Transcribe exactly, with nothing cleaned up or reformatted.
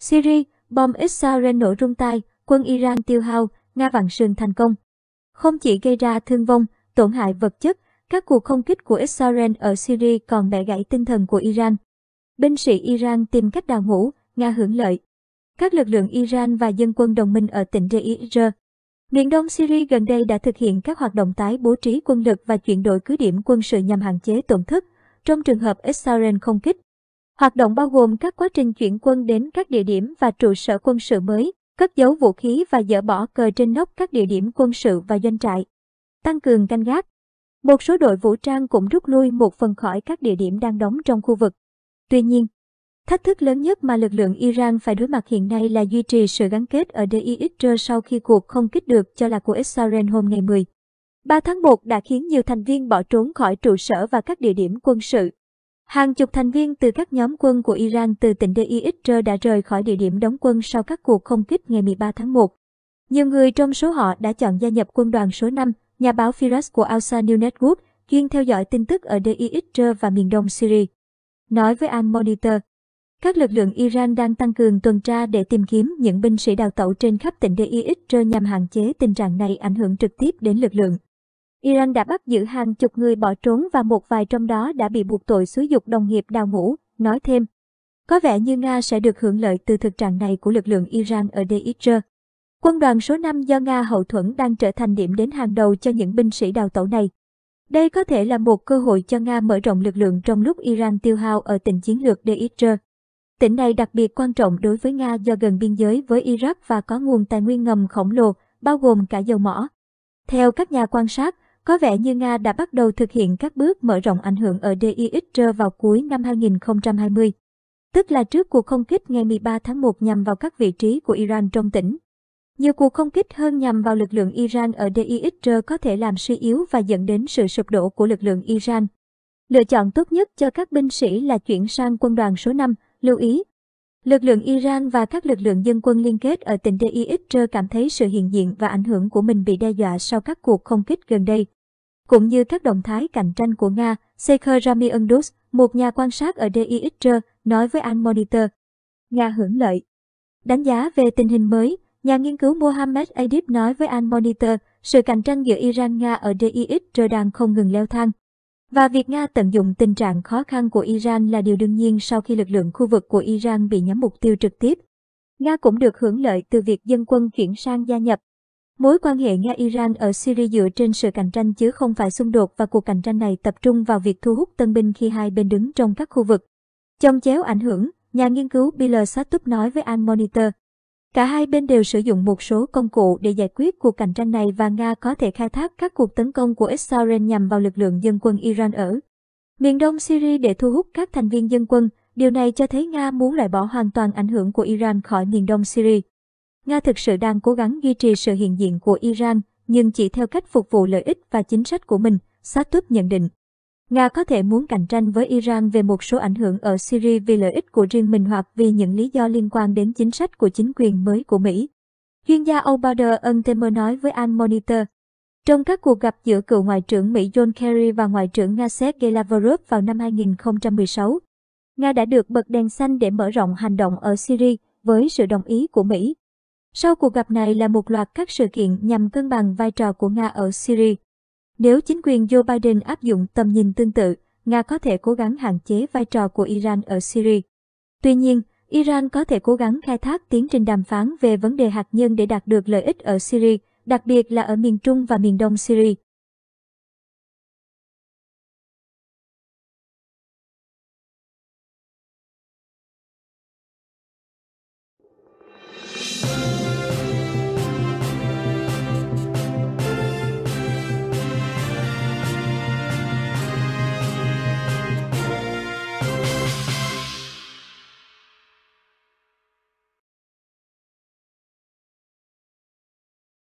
Syria, bom Israel nổ rung tai, quân Iran tiêu hao, Nga vặn sườn thành công. Không chỉ gây ra thương vong, tổn hại vật chất, các cuộc không kích của Israel ở Syria còn bẻ gãy tinh thần của Iran. Binh sĩ Iran tìm cách đào ngũ, Nga hưởng lợi. Các lực lượng Iran và dân quân đồng minh ở tỉnh Deir ez-Zor, miền đông Syria gần đây đã thực hiện các hoạt động tái bố trí quân lực và chuyển đổi cứ điểm quân sự nhằm hạn chế tổn thất trong trường hợp Israel không kích. Hoạt động bao gồm các quá trình chuyển quân đến các địa điểm và trụ sở quân sự mới, cất giấu vũ khí và dỡ bỏ cờ trên nóc các địa điểm quân sự và doanh trại, tăng cường canh gác. Một số đội vũ trang cũng rút lui một phần khỏi các địa điểm đang đóng trong khu vực. Tuy nhiên, thách thức lớn nhất mà lực lượng Iran phải đối mặt hiện nay là duy trì sự gắn kết ở Deir ez-Zor sau khi cuộc không kích được cho là của Israel hôm ngày mười ba tháng một đã khiến nhiều thành viên bỏ trốn khỏi trụ sở và các địa điểm quân sự. Hàng chục thành viên từ các nhóm quân của Iran từ tỉnh Deir ez-Zor đã rời khỏi địa điểm đóng quân sau các cuộc không kích ngày mười ba tháng một. Nhiều người trong số họ đã chọn gia nhập quân đoàn số năm, nhà báo Firas của Alsharq News Network, chuyên theo dõi tin tức ở Deir ez-Zor và miền đông Syria. Nói với Al-Monitor, các lực lượng Iran đang tăng cường tuần tra để tìm kiếm những binh sĩ đào tẩu trên khắp tỉnh Deir ez-Zor nhằm hạn chế tình trạng này ảnh hưởng trực tiếp đến lực lượng. Iran đã bắt giữ hàng chục người bỏ trốn và một vài trong đó đã bị buộc tội xúi dục đồng nghiệp đào ngũ, nói thêm. Có vẻ như Nga sẽ được hưởng lợi từ thực trạng này của lực lượng Iran ở Deir ez-Zor. Quân đoàn số năm do Nga hậu thuẫn đang trở thành điểm đến hàng đầu cho những binh sĩ đào tẩu này. Đây có thể là một cơ hội cho Nga mở rộng lực lượng trong lúc Iran tiêu hao ở tỉnh chiến lược Deir ez-Zor. Tỉnh này đặc biệt quan trọng đối với Nga do gần biên giới với Iraq và có nguồn tài nguyên ngầm khổng lồ, bao gồm cả dầu mỏ. Theo các nhà quan sát, có vẻ như Nga đã bắt đầu thực hiện các bước mở rộng ảnh hưởng ở Deir ez-Zor vào cuối năm hai nghìn không trăm hai mươi, tức là trước cuộc không kích ngày mười ba tháng một nhằm vào các vị trí của Iran trong tỉnh. Nhiều cuộc không kích hơn nhằm vào lực lượng Iran ở Deir ez-Zor có thể làm suy yếu và dẫn đến sự sụp đổ của lực lượng Iran. Lựa chọn tốt nhất cho các binh sĩ là chuyển sang quân đoàn số năm, lưu ý. Lực lượng Iran và các lực lượng dân quân liên kết ở tỉnh Deir ez-Zor cảm thấy sự hiện diện và ảnh hưởng của mình bị đe dọa sau các cuộc không kích gần đây, cũng như các động thái cạnh tranh của Nga. Sekher Rami Undos, một nhà quan sát ở Deir ez-Zor, nói với Al-Monitor. Nga hưởng lợi. Đánh giá về tình hình mới, nhà nghiên cứu Mohammed Adib nói với Al-Monitor, sự cạnh tranh giữa Iran-Nga ở Deir ez-Zor đang không ngừng leo thang. Và việc Nga tận dụng tình trạng khó khăn của Iran là điều đương nhiên sau khi lực lượng khu vực của Iran bị nhắm mục tiêu trực tiếp. Nga cũng được hưởng lợi từ việc dân quân chuyển sang gia nhập. Mối quan hệ Nga-Iran ở Syria dựa trên sự cạnh tranh chứ không phải xung đột và cuộc cạnh tranh này tập trung vào việc thu hút tân binh khi hai bên đứng trong các khu vực chồng chéo ảnh hưởng, nhà nghiên cứu Bill Sattup nói với Al-Monitor. Cả hai bên đều sử dụng một số công cụ để giải quyết cuộc cạnh tranh này và Nga có thể khai thác các cuộc tấn công của Israel nhằm vào lực lượng dân quân Iran ở miền đông Syria để thu hút các thành viên dân quân. Điều này cho thấy Nga muốn loại bỏ hoàn toàn ảnh hưởng của Iran khỏi miền đông Syria. Nga thực sự đang cố gắng duy trì sự hiện diện của Iran, nhưng chỉ theo cách phục vụ lợi ích và chính sách của mình, Sattup nhận định. Nga có thể muốn cạnh tranh với Iran về một số ảnh hưởng ở Syria vì lợi ích của riêng mình hoặc vì những lý do liên quan đến chính sách của chính quyền mới của Mỹ. Chuyên gia Albader Antemer nói với Al-Monitor. Trong các cuộc gặp giữa cựu Ngoại trưởng Mỹ John Kerry và Ngoại trưởng Nga Sergei Lavrov vào năm hai nghìn không trăm mười sáu, Nga đã được bật đèn xanh để mở rộng hành động ở Syria với sự đồng ý của Mỹ. Sau cuộc gặp này là một loạt các sự kiện nhằm cân bằng vai trò của Nga ở Syria. Nếu chính quyền Joe Biden áp dụng tầm nhìn tương tự, Nga có thể cố gắng hạn chế vai trò của Iran ở Syria. Tuy nhiên, Iran có thể cố gắng khai thác tiến trình đàm phán về vấn đề hạt nhân để đạt được lợi ích ở Syria, đặc biệt là ở miền Trung và miền Đông Syria.